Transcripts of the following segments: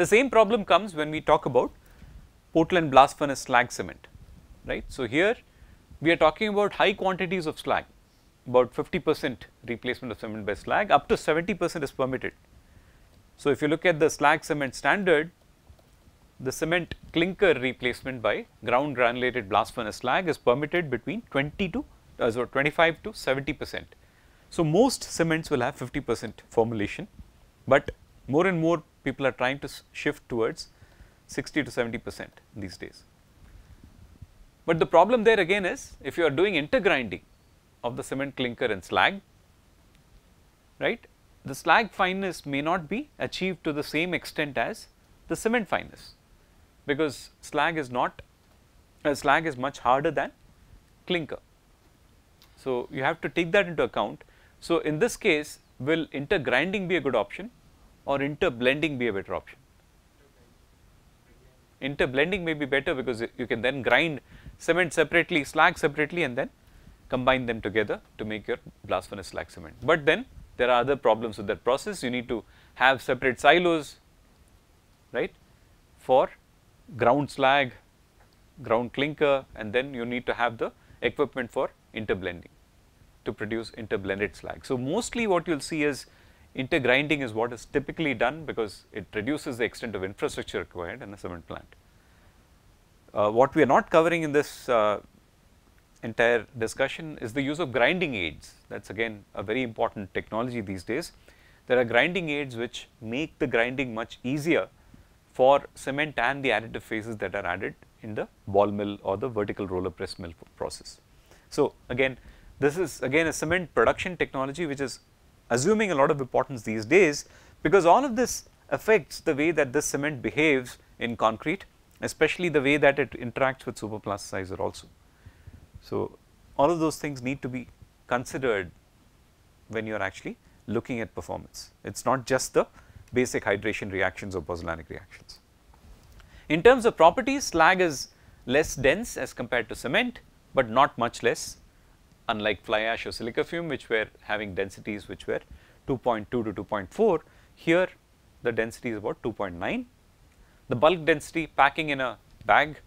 The same problem comes when we talk about Portland blast furnace slag cement, right. So, here we are talking about high quantities of slag, about 50% replacement of cement by slag, up to 70% is permitted. So, if you look at the slag cement standard, the cement clinker replacement by ground granulated blast furnace slag is permitted between 25 to 70%. So, most cements will have 50% formulation, but more and more people are trying to shift towards 60 to 70% these days. But the problem there again is, if you are doing inter grinding of the cement clinker and slag, right, the slag fineness may not be achieved to the same extent as the cement fineness, because slag is much harder than clinker. So, you have to take that into account. So, in this case, will inter grinding be a good option or inter blending be a better option? Inter blending may be better, because you can then grind cement separately, slag separately, and then combine them together to make your blast furnace slag cement. But then there are other problems with that process. You need to have separate silos, right, for ground slag, ground clinker, and then you need to have the equipment for inter blending to produce inter blended slag. So, mostly what you will see is inter grinding is what is typically done, because it reduces the extent of infrastructure required in a cement plant. What we are not covering in this entire discussion is the use of grinding aids. That is again a very important technology these days. There are grinding aids which make the grinding much easier for cement and the additive phases that are added in the ball mill or the vertical roller press mill process. So, again this is again a cement production technology which is assuming a lot of importance these days, because all of this affects the way that this cement behaves in concrete, especially the way that it interacts with superplasticizer also. So, all of those things need to be considered when you are actually looking at performance. It is not just the basic hydration reactions or pozzolanic reactions. In terms of properties, slag is less dense as compared to cement, but not much less, unlike fly ash or silica fume, which were having densities which were 2.2 to 2.4, here the density is about 2.9. The bulk density, packing in a bag,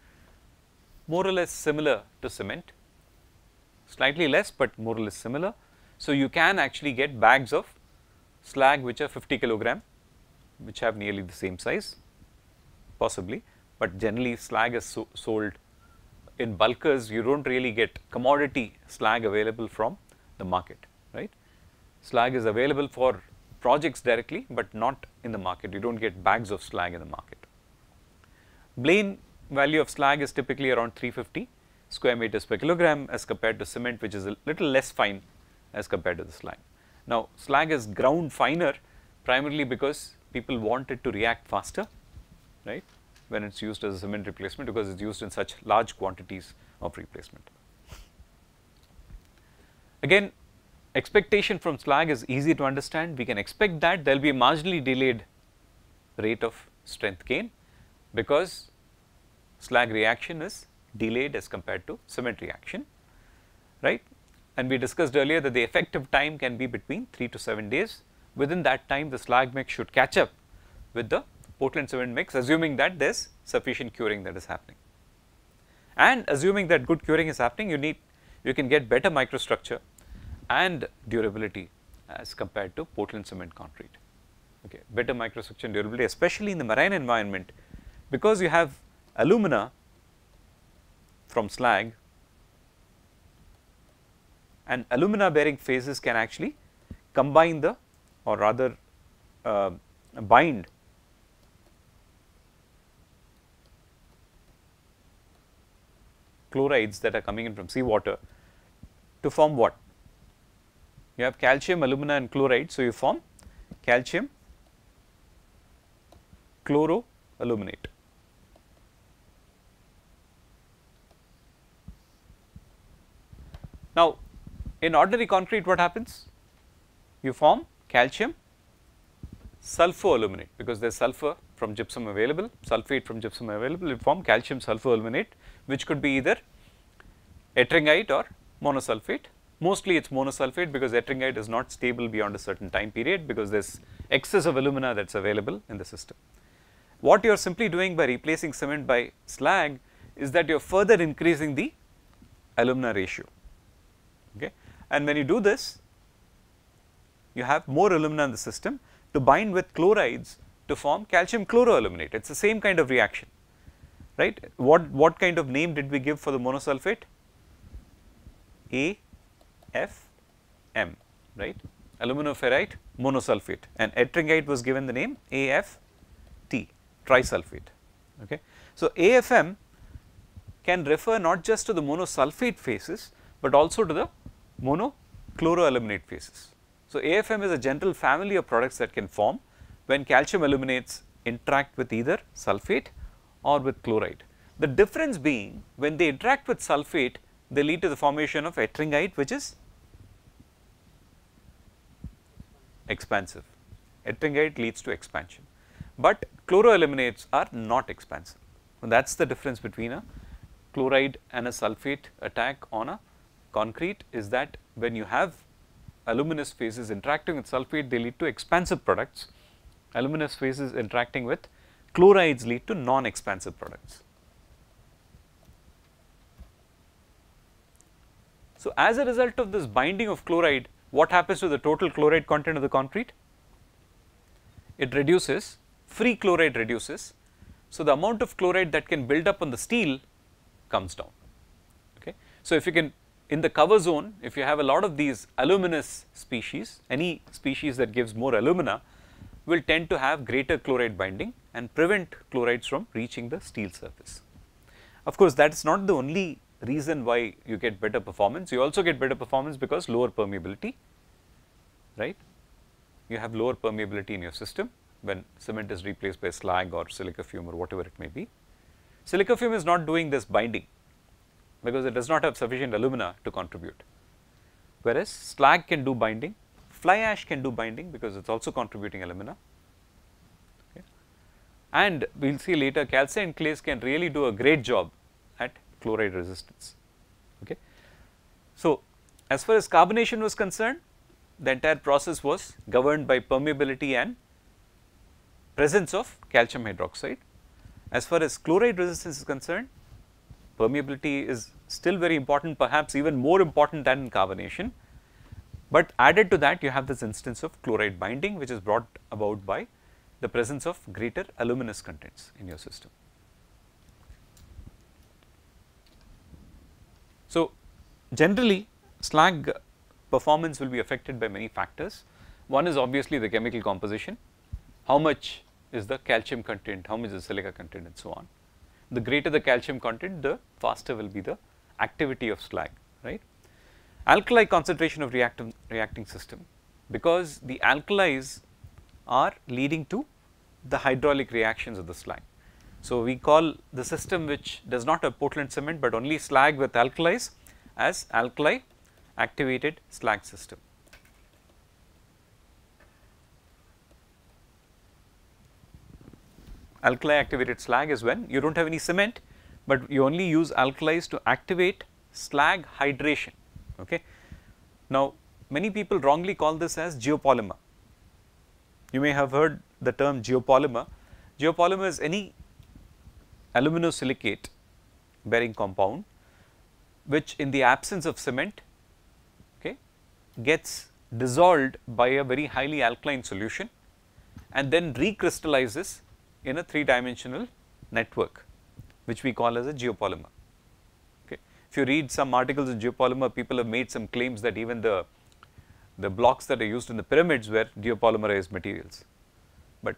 more or less similar to cement, slightly less but more or less similar. So, you can actually get bags of slag which are 50 kilogram, which have nearly the same size possibly, but generally slag is sold in bulkers. You do not really get commodity slag available from the market, right. Slag is available for projects directly, but not in the market. You do not get bags of slag in the market. Blaine value of slag is typically around 350 square meters per kilogram as compared to cement, which is a little less fine as compared to the slag. Now, slag is ground finer primarily because people want it to react faster, right, when it is used as a cement replacement, because it is used in such large quantities of replacement. Again, expectation from slag is easy to understand. We can expect that there will be a marginally delayed rate of strength gain, because slag reaction is delayed as compared to cement reaction, right. And we discussed earlier that the effective time can be between 3 to 7 days. Within that time, the slag mix should catch up with the Portland cement mix, assuming that there is sufficient curing that is happening. And assuming that good curing is happening, you can get better microstructure and durability as compared to Portland cement concrete. Okay, better microstructure and durability, especially in the marine environment, because you have alumina from slag, and alumina bearing phases can actually combine the, or rather bind chlorides that are coming in from seawater to form what? You have calcium, alumina and chloride. So, you form calcium chloroaluminate. Now, in ordinary concrete, what happens? You form calcium sulfoaluminate, because there is sulfur from gypsum available, sulphate from gypsum available, you form calcium sulfoaluminate, which could be either ettringite or monosulfate. Mostly it is monosulfate, because ettringite is not stable beyond a certain time period, because there is excess of alumina that is available in the system. what you are simply doing by replacing cement by slag is that you are further increasing the alumina ratio, okay. And when you do this, you have more alumina in the system to bind with chlorides to form calcium chloroaluminate. It is the same kind of reaction, right. What kind of name did we give for the monosulfate? AFM, right, aluminoferrite monosulfate, and ettringite was given the name AFT, trisulphate, okay. So, AFM can refer not just to the monosulfate phases, but also to the monochloroaluminate phases. So, AFM is a general family of products that can form when calcium aluminates interact with either sulfate or with chloride. The difference being, when they interact with sulfate, they lead to the formation of ettringite, which is expansive. Ettringite leads to expansion, but chloroaluminates are not expansive, and that is the difference between a chloride and a sulfate attack on a concrete, is that when you have aluminous phases interacting with sulfate, they lead to expansive products. Aluminous phases interacting with chlorides lead to non-expansive products. So, as a result of this binding of chloride, what happens to the total chloride content of the concrete? It reduces, free chloride reduces. So, the amount of chloride that can build up on the steel comes down, okay. So, if you can, in the cover zone, if you have a lot of these aluminous species, any species that gives more alumina will tend to have greater chloride binding and prevent chlorides from reaching the steel surface. Of course, that is not the only reason why you get better performance. You also get better performance because lower permeability, right. You have lower permeability in your system when cement is replaced by slag or silica fume or whatever it may be. Silica fume is not doing this binding because it does not have sufficient alumina to contribute, whereas slag can do binding. Fly ash can do binding because it is also contributing alumina, okay. And we will see later calcined clays can really do a great job at chloride resistance, okay. So, as far as carbonation was concerned, the entire process was governed by permeability and presence of calcium hydroxide. As far as chloride resistance is concerned, permeability is still very important, perhaps even more important than in carbonation. But added to that, you have this instance of chloride binding, which is brought about by the presence of greater aluminous contents in your system. So, generally slag performance will be affected by many factors. One is obviously the chemical composition, how much is the calcium content, how much is the silica content, and so on. The greater the calcium content, the faster will be the activity of slag, right. Alkali concentration of reacting system, because the alkalis are leading to the hydraulic reactions of the slag. So, we call the system which does not have Portland cement but only slag with alkalis as alkali activated slag system. Alkali activated slag is when you do not have any cement, but you only use alkalis to activate slag hydration. Okay. Now, many people wrongly call this as geopolymer. You may have heard the term geopolymer. Geopolymer is any aluminosilicate bearing compound which, in the absence of cement, okay, gets dissolved by a very highly alkaline solution and then recrystallizes in a three-dimensional network, which we call as a geopolymer. If you read some articles in geopolymer, people have made some claims that even the blocks that are used in the pyramids were geopolymerized materials, but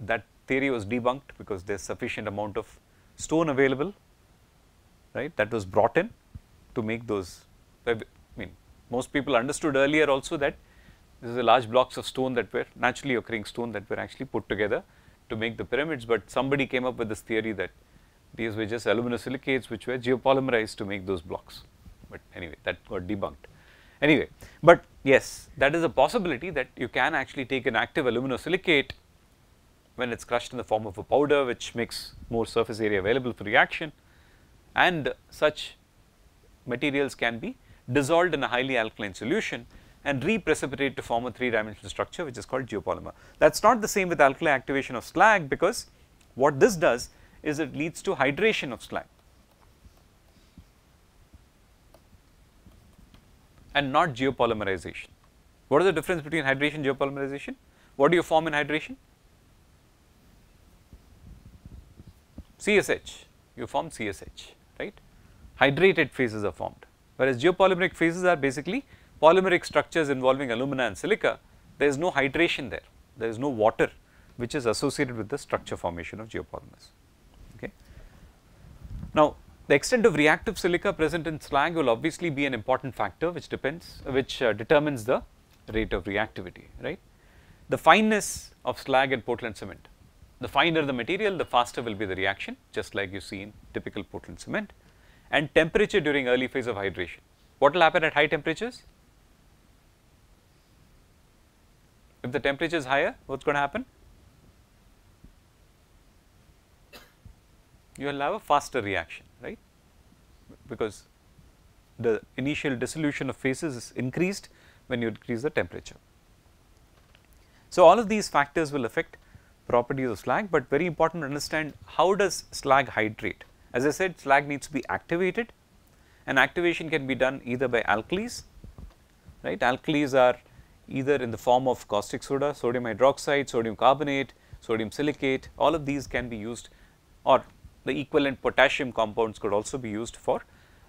that theory was debunked because there is sufficient amount of stone available, right, that was brought in to make those. I mean, most people understood earlier also that this is a large blocks of stone that were naturally occurring stone that were actually put together to make the pyramids, but somebody came up with this theory that these were just aluminosilicates which were geopolymerized to make those blocks, but anyway that got debunked. Anyway, but yes, that is a possibility that you can actually take an active aluminosilicate when it is crushed in the form of a powder, which makes more surface area available for reaction, and such materials can be dissolved in a highly alkaline solution and re-precipitate to form a three-dimensional structure which is called geopolymer. That is not the same with alkali activation of slag, because what this does is it leads to hydration of slag and not geopolymerization. What is the difference between hydration and geopolymerization? What do you form in hydration? CSH, you form CSH, right? Hydrated phases are formed, whereas geopolymeric phases are basically polymeric structures involving alumina and silica. There is no hydration there, there is no water which is associated with the structure formation of geopolymers. Okay. Now, the extent of reactive silica present in slag will obviously be an important factor which determines the rate of reactivity, right. The fineness of slag and Portland cement. The finer the material, the faster will be the reaction, just like you see in typical Portland cement. And temperature during early phase of hydration. What will happen at high temperatures? If the temperature is higher, what is going to happen? You will have a faster reaction, right, because the initial dissolution of phases is increased when you increase the temperature. So, all of these factors will affect properties of slag, but very important to understand how does slag hydrate. As I said, slag needs to be activated, and activation can be done either by alkalis, right. Alkalis are either in the form of caustic soda, sodium hydroxide, sodium carbonate, sodium silicate, all of these can be used, or the equivalent potassium compounds could also be used for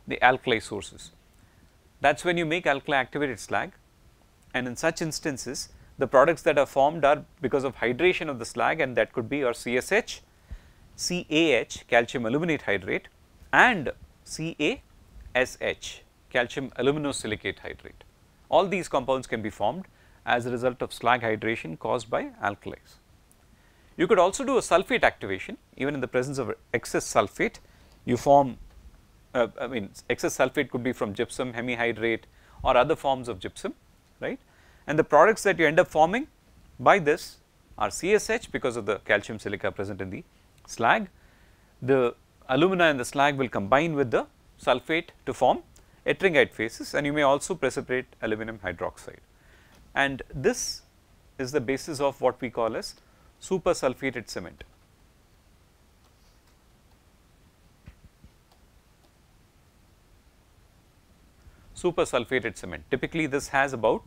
the alkali sources. That is when you make alkali activated slag, and in such instances the products that are formed are because of hydration of the slag, and that could be your CSH, CAH, calcium aluminate hydrate, and CASH, calcium aluminosilicate hydrate. All these compounds can be formed as a result of slag hydration caused by alkalis. You could also do a sulphate activation. Even in the presence of excess sulphate, you form, excess sulphate could be from gypsum, hemihydrate, or other forms of gypsum, right. And the products that you end up forming by this are CSH because of the calcium silica present in the slag. The alumina and the slag will combine with the sulphate to form ettringite phases, and you may also precipitate aluminum hydroxide. And this is the basis of what we call as super sulphated cement. Super sulphated cement, typically this has about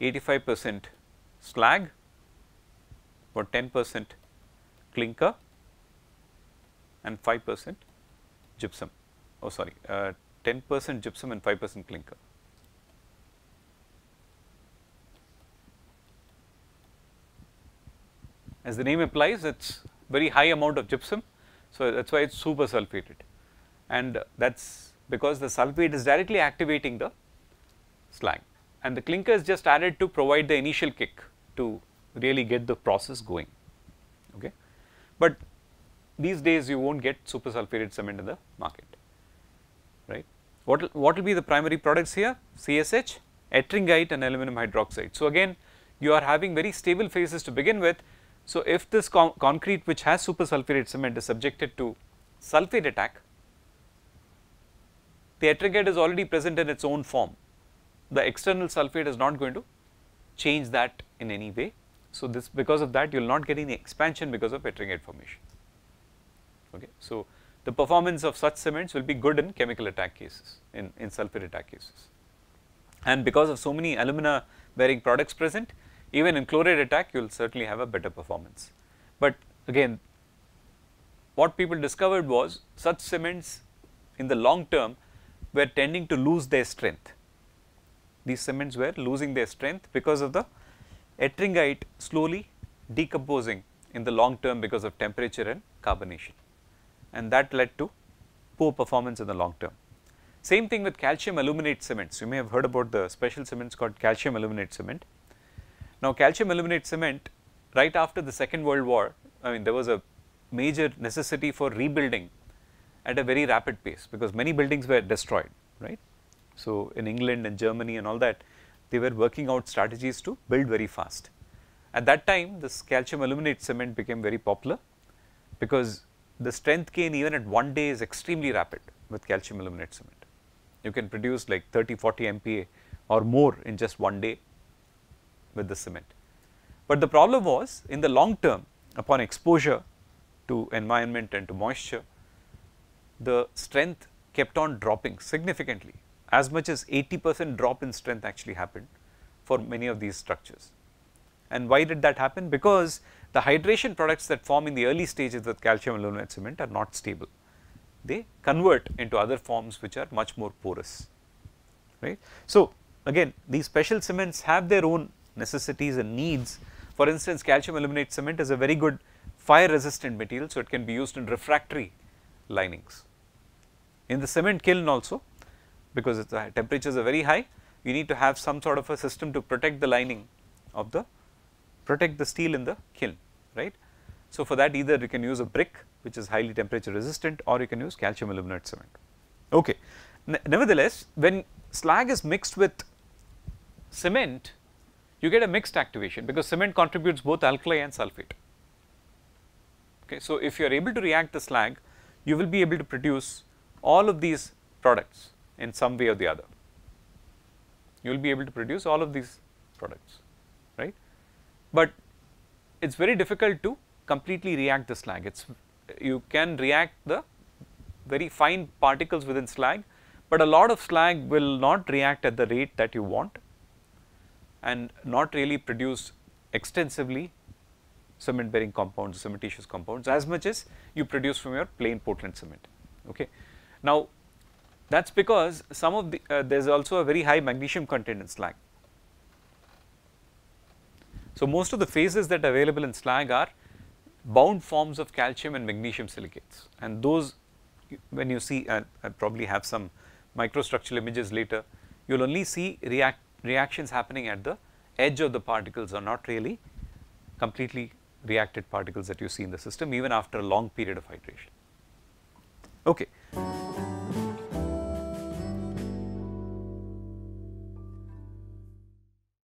85% slag, about 10% clinker, and 5% gypsum, 10% gypsum and 5% clinker. As the name implies, it is very high amount of gypsum, so that is why it is super sulphated, and that is because the sulphate is directly activating the slag, and the clinker is just added to provide the initial kick to really get the process going, okay. But these days you won't get super sulphated cement in the market, right. What will be the primary products here? CSH, ettringite, and aluminum hydroxide. So, again you are having very stable phases to begin with. So, if this concrete which has super sulphated cement is subjected to sulphate attack, the ettringite is already present in its own form. The external sulphate is not going to change that in any way. So, this, because of that you will not get any expansion because of ettringite formation. Okay. So, the performance of such cements will be good in chemical attack cases, in sulphate attack cases. And because of so many alumina bearing products present, even in chloride attack you will certainly have a better performance. But again, what people discovered was such cements in the long term were tending to lose their strength. These cements were losing their strength because of the ettringite slowly decomposing in the long term because of temperature and carbonation, and that led to poor performance in the long term. Same thing with calcium aluminate cements. You may have heard about the special cements called calcium aluminate cement. Now, calcium aluminate cement, right after the Second World War, there was a major necessity for rebuilding at a very rapid pace because many buildings were destroyed, right. So, in England and Germany and all that, they were working out strategies to build very fast. At that time, this calcium aluminate cement became very popular because the strength gain even at 1 day is extremely rapid with calcium aluminate cement. You can produce like 30-40 MPa or more in just 1 day with the cement. But the problem was, in the long term, upon exposure to environment and to moisture, the strength kept on dropping significantly. As much as 80% drop in strength actually happened for many of these structures. And why did that happen? Because the hydration products that form in the early stages with calcium aluminate cement are not stable. They convert into other forms which are much more porous, right. So, again, these special cements have their own necessities and needs. For instance, calcium aluminate cement is a very good fire resistant material, so it can be used in refractory linings. In the cement kiln also, because its temperatures are very high, you need to have some sort of a system to protect the lining of the, protect the steel in the kiln, right. So, for that either you can use a brick which is highly temperature resistant, or you can use calcium aluminate cement. Okay. Nevertheless, when slag is mixed with cement, you get a mixed activation, because cement contributes both alkali and sulfate. Okay. So, if you are able to react the slag, you will be able to produce all of these products in some way or the other. You will be able to produce all of these products, right. But it is very difficult to completely react the slag. You can react the very fine particles within slag, but a lot of slag will not react at the rate that you want and not really produce extensively cement bearing compounds, cementitious compounds, as much as you produce from your plain Portland cement. Okay. Now, that is because some of the there is also a very high magnesium content in slag. So, most of the phases that are available in slag are bound forms of calcium and magnesium silicates, and those when you see, I probably have some microstructural images later, you will only see reactions happening at the edge of the particles, or not really completely reacted particles that you see in the system even after a long period of hydration. Okay.